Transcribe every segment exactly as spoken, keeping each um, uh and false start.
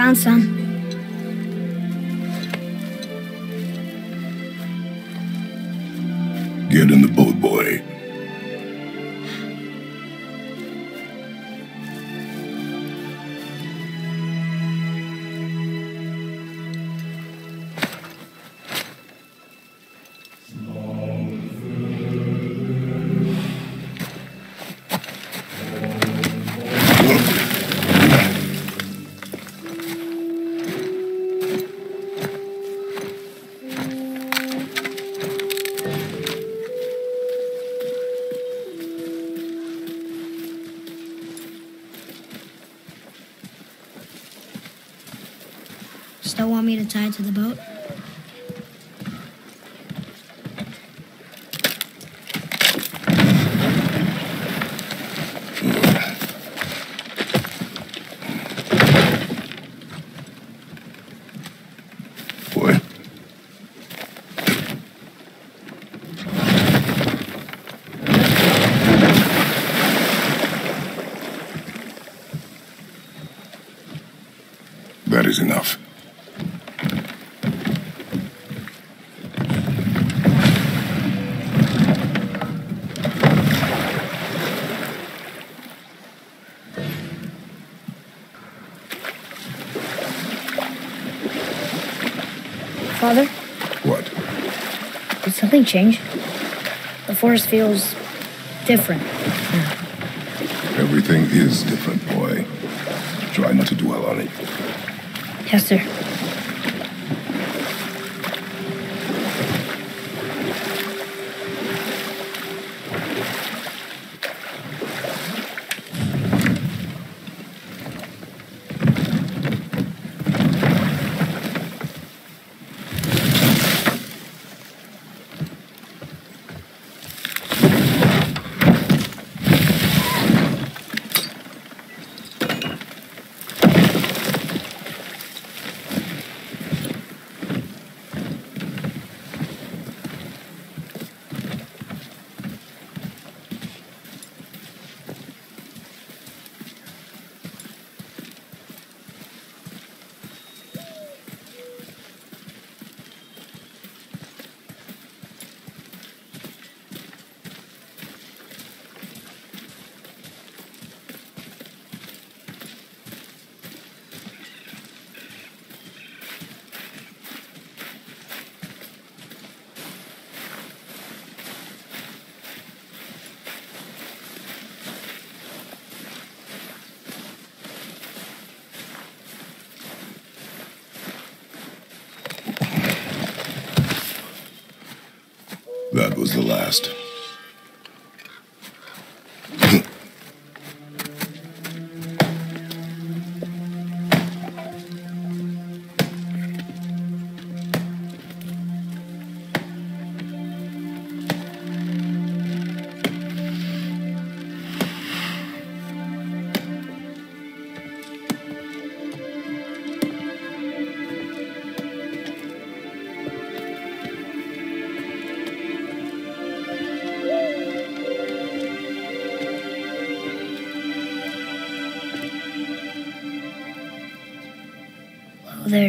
found some. Get in the boat, boy. Still want me to tie to the boat? That is enough. Father? What? Did something change? The forest feels different. Everything is different, boy. Try not to dwell on it. Yes, sir. That was the last. There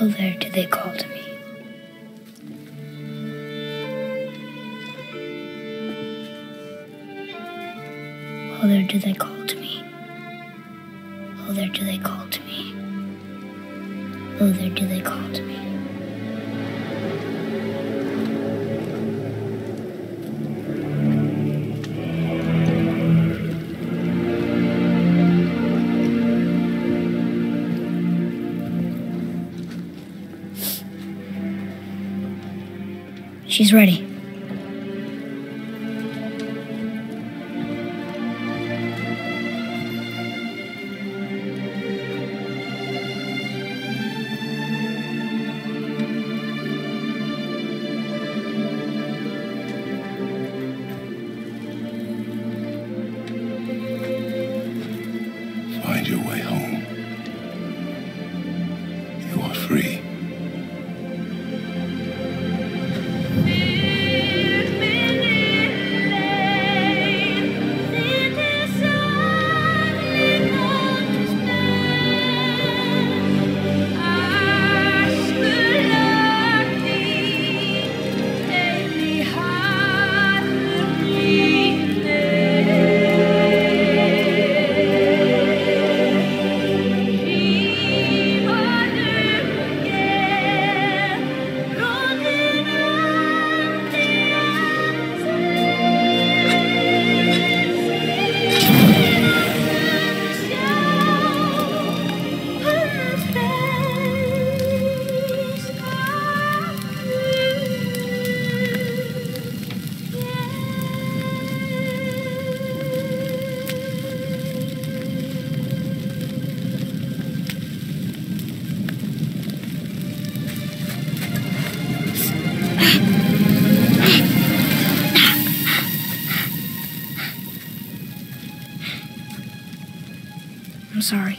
Oh, there do they call to me. Oh, there do they call to me. Oh, there do they call to me. Oh, there do they call to me. She's ready. my home. You are free. I'm sorry.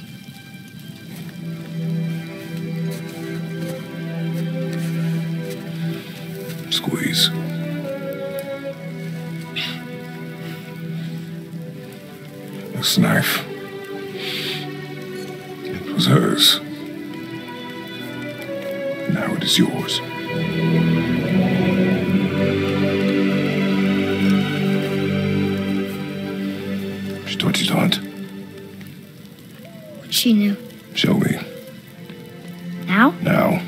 Squeeze. This knife. It was hers. Now it is yours. She taught you to hunt. She knew. Shall we? Now? Now.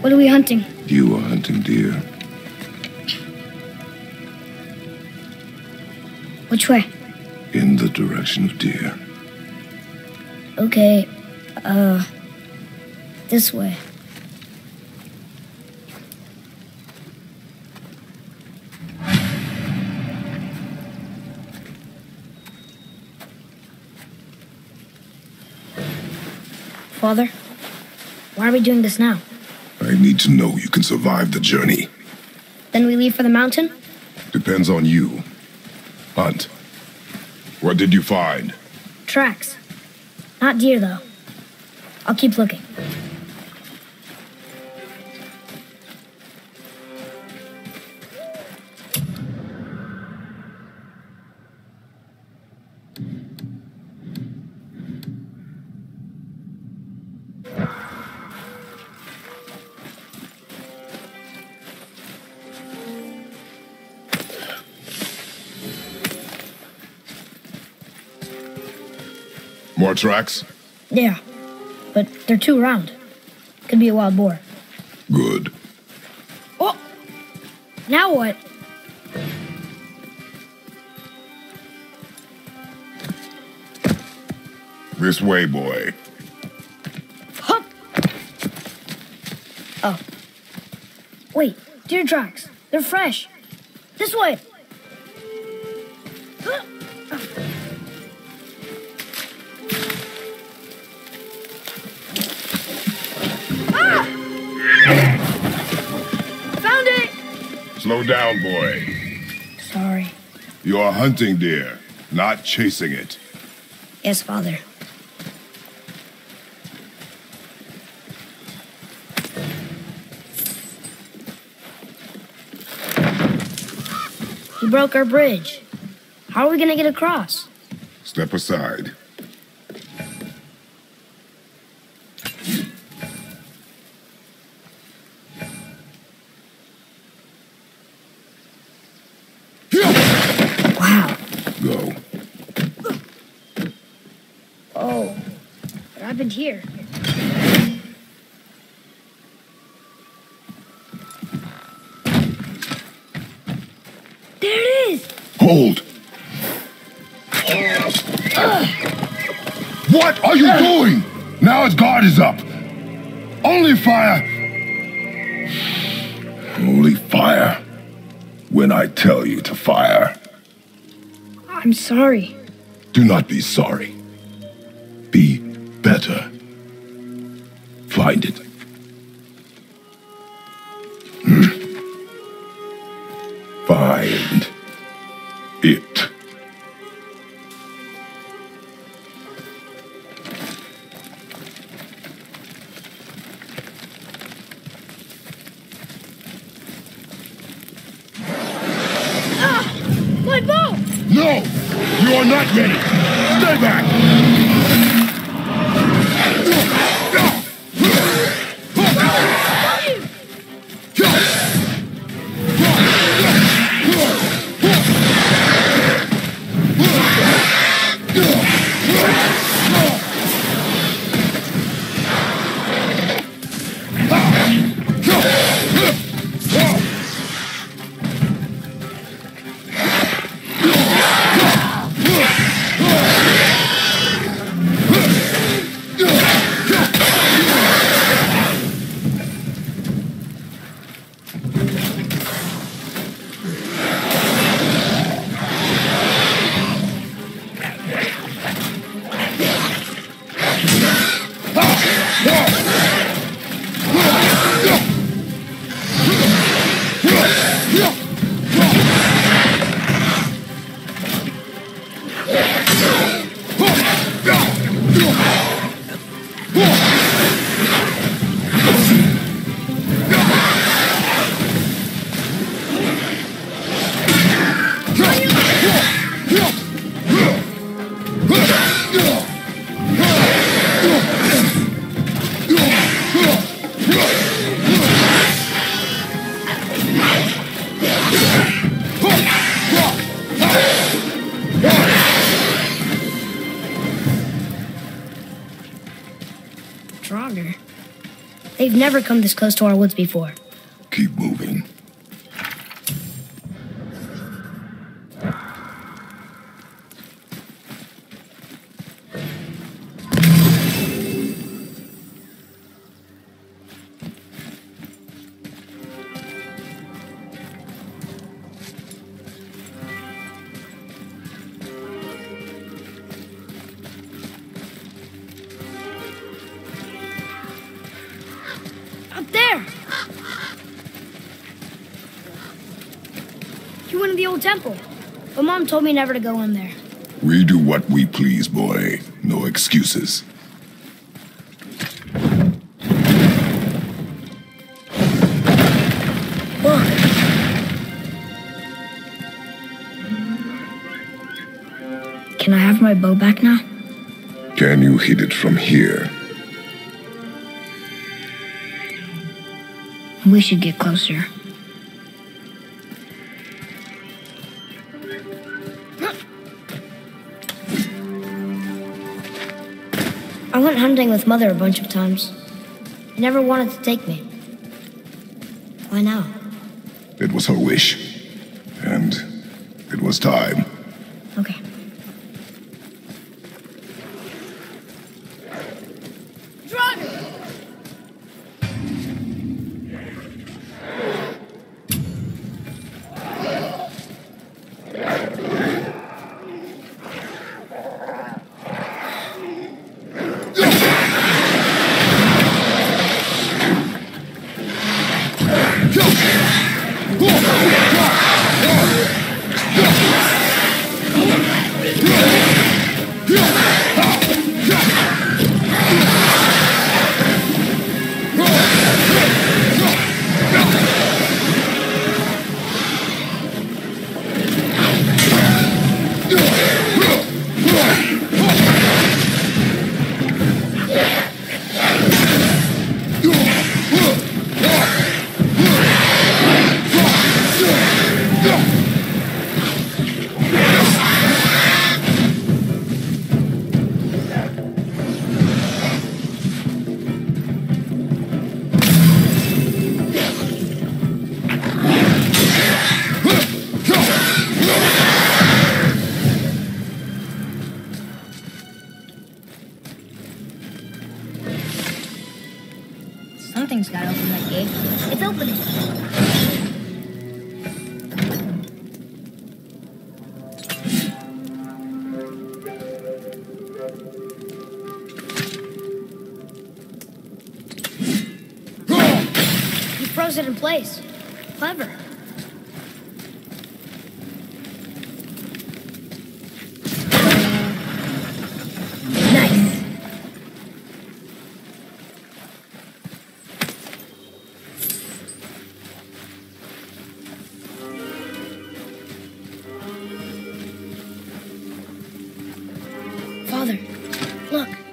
What are we hunting? You are hunting deer. Which way? In the direction of deer. Okay, uh, this way. Father, why are we doing this now? I need to know you can survive the journey. Then we leave for the mountain? Depends on you. Hunt. What did you find? Tracks. Not deer, though. I'll keep looking. More tracks? Yeah, but they're too round. Could be a wild boar. Good. Oh! Now what? This way, boy. Hup! Oh. Wait, deer tracks. They're fresh. This way! Slow down, boy. Sorry. You are hunting deer, not chasing it. Yes, Father. You broke our bridge. How are we gonna get across? Step aside. Oh, what happened here? There it is! Hold! Uh. What are you uh. doing? Now his guard is up. Only fire! Only fire. When I tell you to fire. I'm sorry. Do not be sorry. Be better. Find it. Find it. You're not ready! Stay back! Draugr. They've never come this close to our woods before. Keep moving. You went to the old temple, but Mom told me never to go in there. We do what we please, boy. No excuses. Look. Can I have my bow back now? Can you hit it from here? We should get closer. I went hunting with Mother a bunch of times. She never wanted to take me. Why now? It was her wish. And it was time. Okay. Something's gotta open that gate. It's opening. puts it in place. Clever. Nice. Father, look.